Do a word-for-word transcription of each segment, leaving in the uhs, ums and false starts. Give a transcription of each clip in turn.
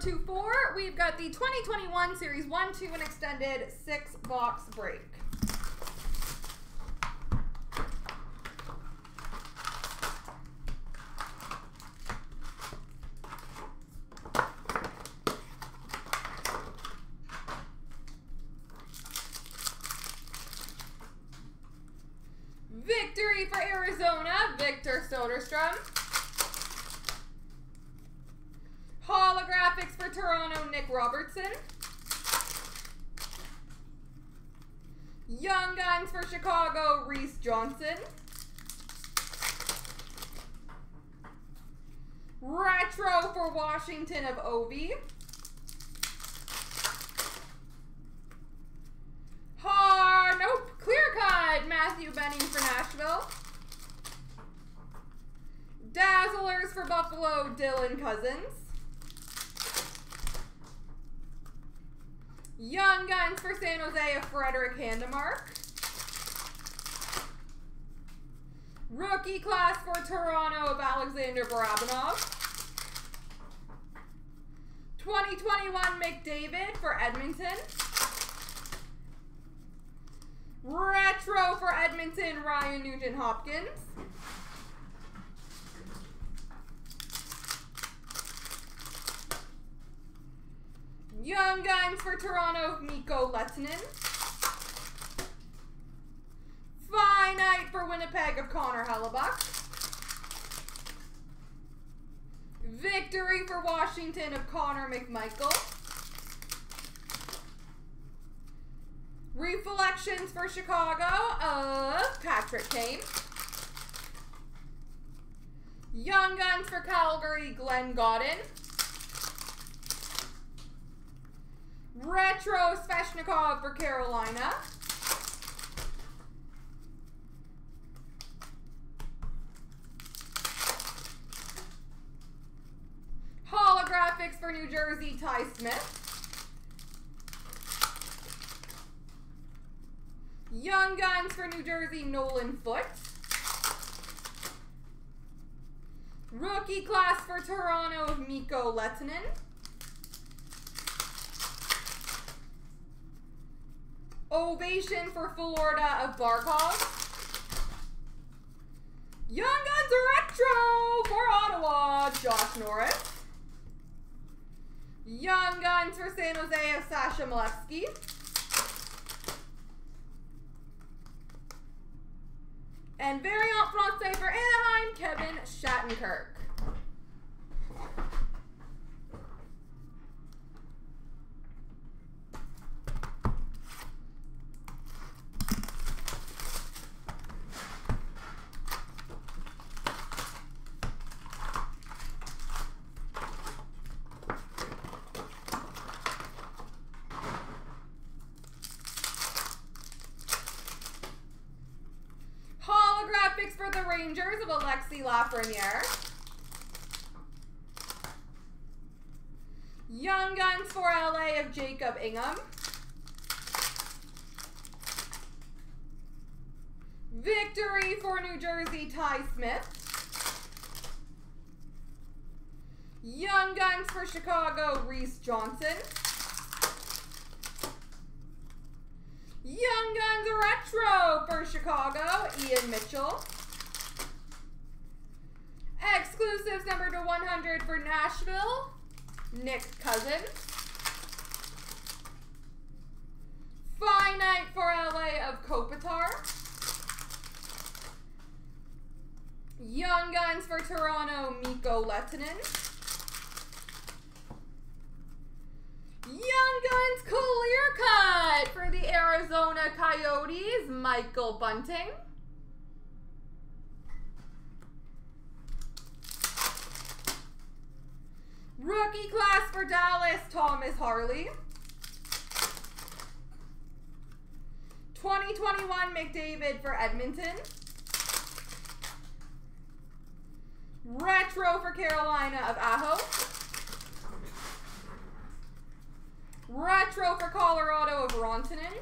zero two four. We've got the twenty twenty-one Series one, two, and Extended six box break. Victory for Arizona, Victor Soderstrom. Holographics for Toronto, Nick Robertson. Young Guns for Chicago, Reese Johnson. Retro for Washington of Ovi. Har, nope, clear cut, Matthew Benning for Nashville. Dazzlers for Buffalo, Dylan Cousins. Young Guns for San Jose of Frederick Handemark. Rookie Class for Toronto of Alexander Barabanov. twenty twenty-one McDavid for Edmonton. Retro for Edmonton, Ryan Nugent-Hopkins. Young Guns for Toronto, Miko Lettinen. Finite for Winnipeg of Connor Hellebuck. Victory for Washington of Connor McMichael. Reflections for Chicago of Patrick Kane. Young Guns for Calgary, Glenn Gawdin. Retro Sveshnikov for Carolina. Holographics for New Jersey, Ty Smith. Young Guns for New Jersey, Nolan Foote. Rookie Class for Toronto of Mikko Lettinen. Ovation for Florida of Barkov. Young Guns Retro for Ottawa, Josh Norris. Young Guns for San Jose of Sasha Malewski. And Variant Francais for Anaheim, Kevin Shattenkirk. For the Rangers of Alexi Lafreniere. Young Guns for L A of Jacob Ingham. Victory for New Jersey, Ty Smith. Young Guns for Chicago, Reese Johnson. Young Guns Retro for Chicago, Ian Mitchell. Exclusives number to one hundred for Nashville, Nick Cousins. Finite for L A of Kopitar. Young Guns for Toronto, Mikko Lettinen. Young Guns clear cut for the Arizona Coyotes, Michael Bunting. Rookie Class for Dallas, Thomas Harley. twenty twenty-one McDavid for Edmonton. Retro for Carolina of Aho. Retro for Colorado of Rantanen.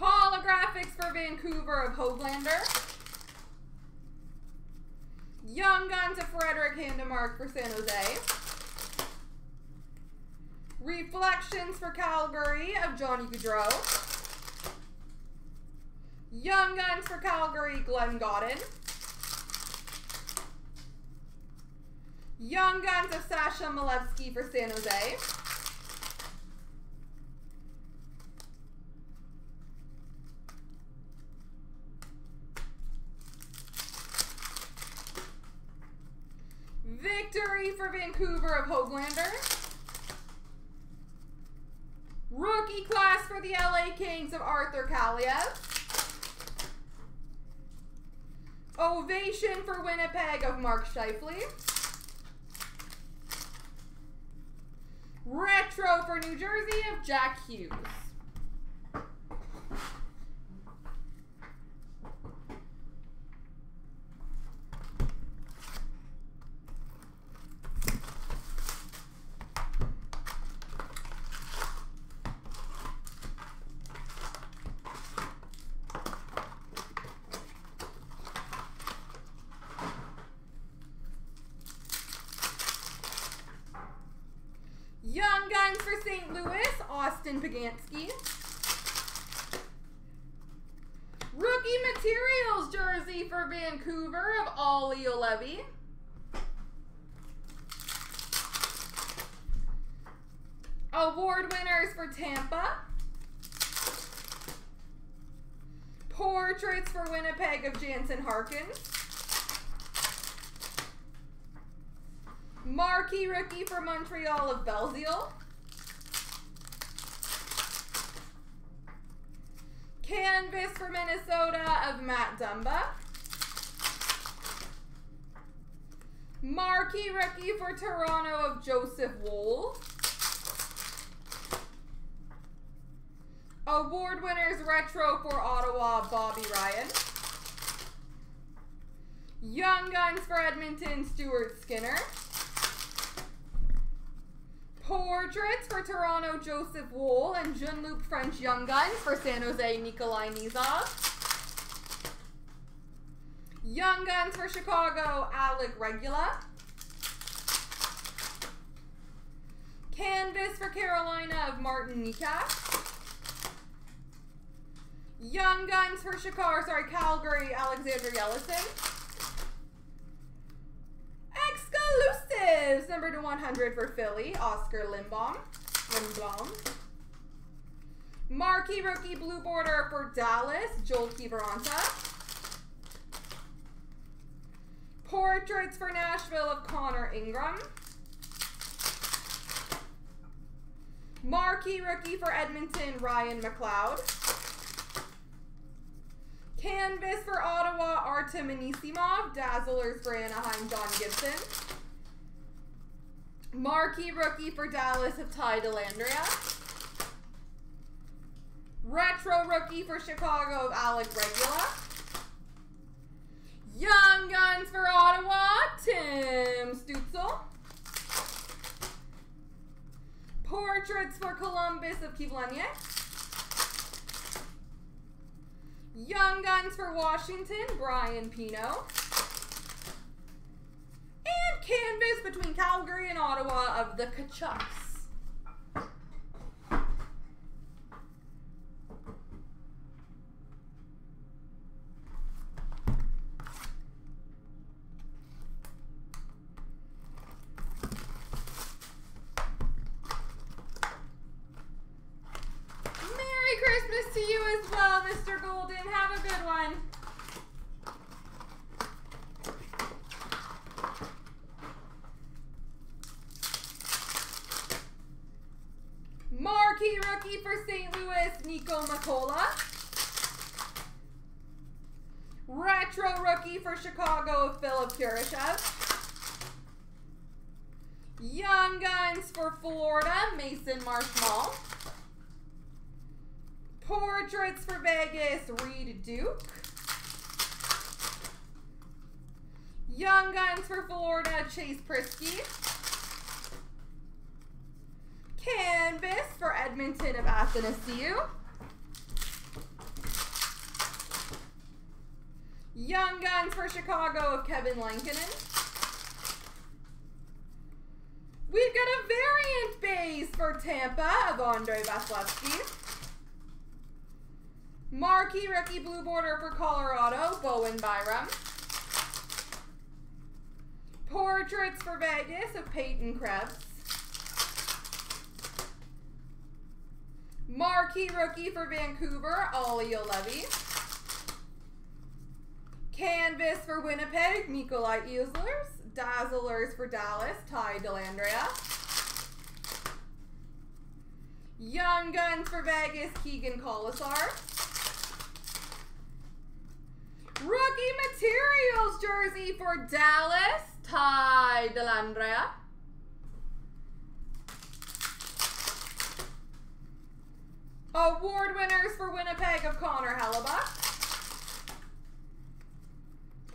Holographics for Vancouver of Hoglander. Young Guns of Frederick Handemark for San Jose. Reflections for Calgary of Johnny Gaudreau. Young Guns for Calgary, Glenn Gawdin. Young Guns of Sasha Malewski for San Jose. Victory for Vancouver of Hoglander. Rookie class for the L A Kings of Arthur Kaliev. Ovation for Winnipeg of Mark Scheifele. Retro for New Jersey of Jack Hughes. Young Guns for Saint Louis, Austin Pagansky. Rookie Materials jersey for Vancouver of Olli Olevi. Award winners for Tampa. Portraits for Winnipeg of Jansen Harkins. Marquee rookie for Montreal of Belzile. Canvas for Minnesota of Matt Dumba. Marquee rookie for Toronto of Joseph Wohl. Award winners retro for Ottawa, Bobby Ryan. Young Guns for Edmonton, Stuart Skinner. Portraits for Toronto, Joseph Wohl, and Jean-Luc French Young Guns for San Jose, Nikolai Nizov. Young Guns for Chicago, Alec Regula. Canvas for Carolina of Martin Necas. Young Guns for Chicago, sorry, Calgary, Alexander Yellison. Number to one hundred for Philly, Oscar Lindblom. Lindblom. Marquee rookie blue border for Dallas, Joel Kiviranta. Portraits for Nashville of Connor Ingram. Marquee rookie for Edmonton, Ryan McLeod. Canvas for Ottawa, Artem Anisimov. Dazzlers for Anaheim, John Gibson. Marquee rookie for Dallas of Ty Dellandrea. Retro rookie for Chicago of Alec Regula. Young Guns for Ottawa, Tim Stützle. Portraits for Columbus of Kivleniec. Young Guns for Washington, Brian Pino. Canvas between Calgary and Ottawa of the Kachucks. Merry Christmas to you as well, Mister Golden. Have a good one. Marquee rookie for Saint Louis, Nico Makola. Retro rookie for Chicago, Philip Kurashev. Young Guns for Florida, Mason Marchment. Portraits for Vegas, Reed Duke. Young Guns for Florida, Chase Prisky. Canvas for Edmonton of Athanasiu. One Guns for Chicago of Kevin Lankinen. We've got a variant base for Tampa of Andrei Vasilevskiy. Marquee rookie blue border for Colorado, Bowen Byram. Portraits for Vegas of Peyton Krebs. Marquee rookie for Vancouver, Olli Juolevi. Canvas for Winnipeg, Nikolai Ehlers. Dazzlers for Dallas, Ty Dellandrea. Young Guns for Vegas, Keegan Colasar. Rookie Materials jersey for Dallas, Ty Dellandrea. Award winners for Winnipeg of Connor Hellebuck.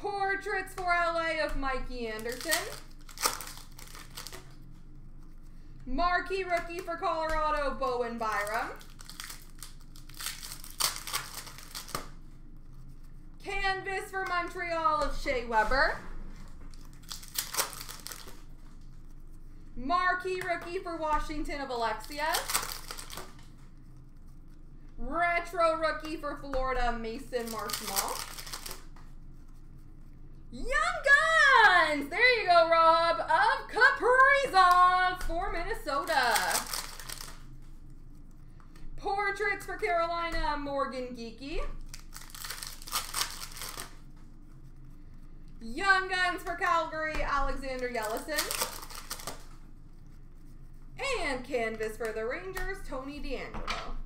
Portraits for L A of Mikey Anderson. Marquee rookie for Colorado, Bowen Byram. Canvas for Montreal of Shea Weber. Marquee rookie for Washington of Alexia. Retro rookie for Florida, Mason Marchment. Young Guns! There you go, Rob, of Kaprizov for Minnesota. Portraits for Carolina, Morgan Geekie. Young Guns for Calgary, Alexander Yellison. And Canvas for the Rangers, Tony DeAngelo.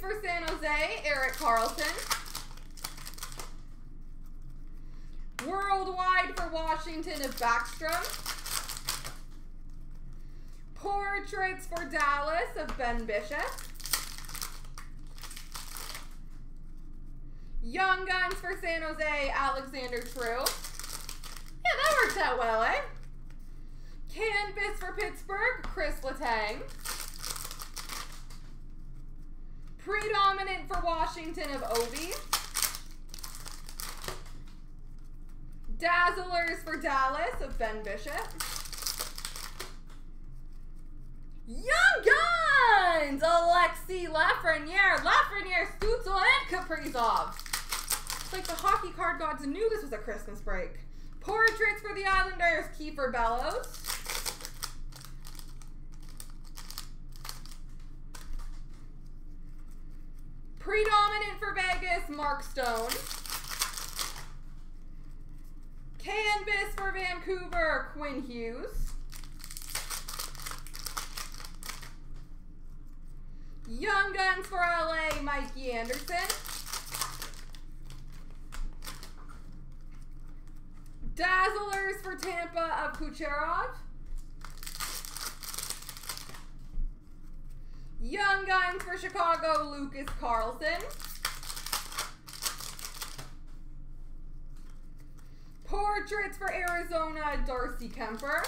For San Jose, Eric Carlson. Worldwide for Washington of Backstrom. Portraits for Dallas of Ben Bishop. Young Guns for San Jose, Alexander True. Yeah, that worked out well, eh? Canvas for Pittsburgh, Chris Letang. Predominant for Washington of Ovi. Dazzlers for Dallas of Ben Bishop. Young Guns! Alexi Lafreniere, Lafreniere, Stützle, and Kaprizov. It's like the hockey card gods knew this was a Christmas break. Portraits for the Islanders, Kiefer Bellows. Predominant for Vegas, Mark Stone. Canvas for Vancouver, Quinn Hughes. Young Guns for L A, Mikey Anderson. Dazzlers for Tampa of Kucherov. Young Guns for Chicago, Lucas Carlson. Portraits for Arizona, Darcy Kemper.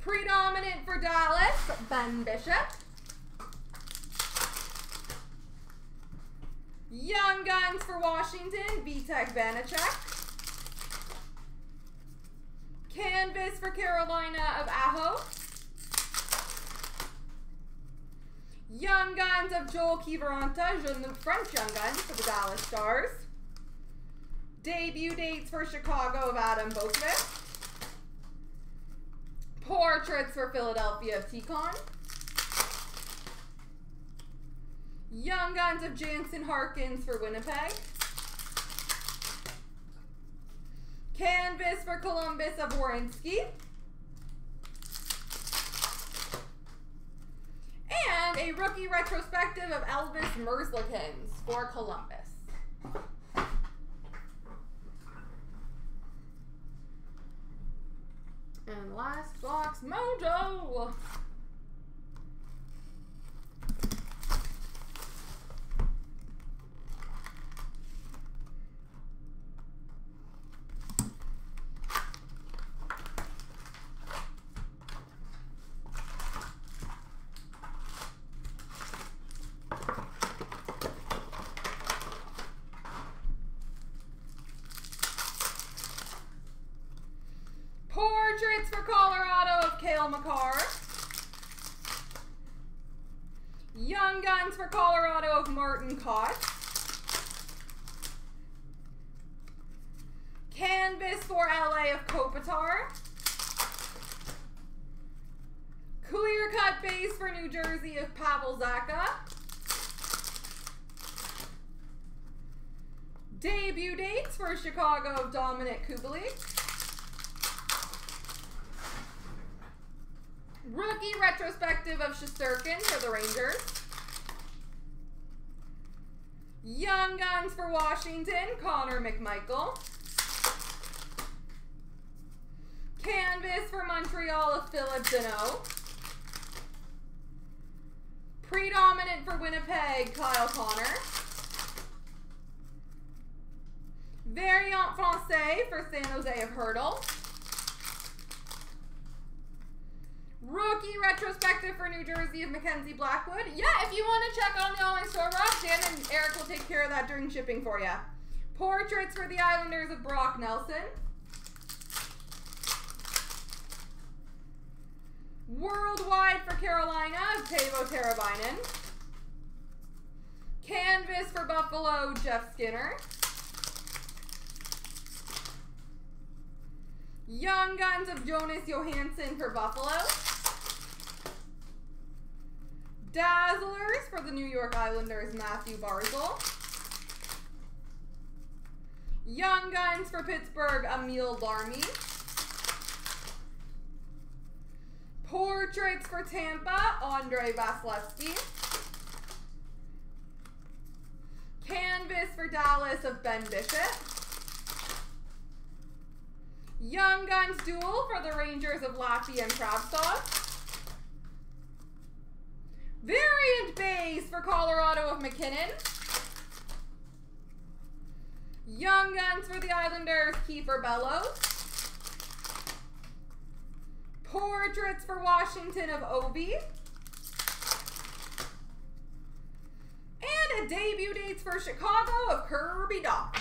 Predominant for Dallas, Ben Bishop. Young Guns for Washington, Vitek Vanacek. Canvas for Carolina of Aho. Young Guns of Joel Kiviranta, the French Young Guns for the Dallas Stars. Debut dates for Chicago of Adam Boukvist. Portraits for Philadelphia of Tikhon. Young Guns of Jansen Harkins for Winnipeg. Canvas for Columbus of Werenski. a rookie retrospective of Elvis Merzlikins for Columbus. And last box, Mojo! Portraits for Colorado of Cale Makar. Young Guns for Colorado of Martin Kotz. Canvas for L A of Kopitar. Clear Cut Base for New Jersey of Pavel Zacha. Debut dates for Chicago of Dominic Kubelik. Rookie retrospective of Shesterkin for the Rangers. Young Guns for Washington, Connor McMichael. Canvas for Montreal of Philip Deneau. Predominant for Winnipeg, Kyle Connor. Variant Francais for San Jose of Hurdle. Rookie retrospective for New Jersey of Mackenzie Blackwood. Yeah, if you want to check on the online store, Roxanne and Eric will take care of that during shipping for you. Portraits for the Islanders of Brock Nelson. Worldwide for Carolina of Teuvo Teravainen. Canvas for Buffalo, Jeff Skinner. Young Guns of Jonas Johansson for Buffalo. Dazzlers for the New York Islanders, Matthew Barzal. Young Guns for Pittsburgh, Emil Larmy. Portraits for Tampa, Andrei Vasilevskiy. Canvas for Dallas of Ben Bishop. Young Guns Duel for the Rangers of Laffy and Kravtsov. Variant Base for Colorado of McKinnon. Young Guns for the Islanders, Kiefer Bellows. Portraits for Washington of Ovi. And a debut dates for Chicago of Kirby Doc.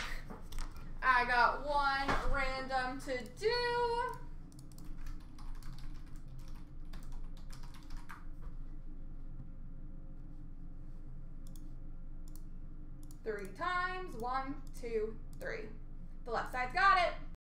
I got one random to do. Three times. One, two, three. The left side's got it.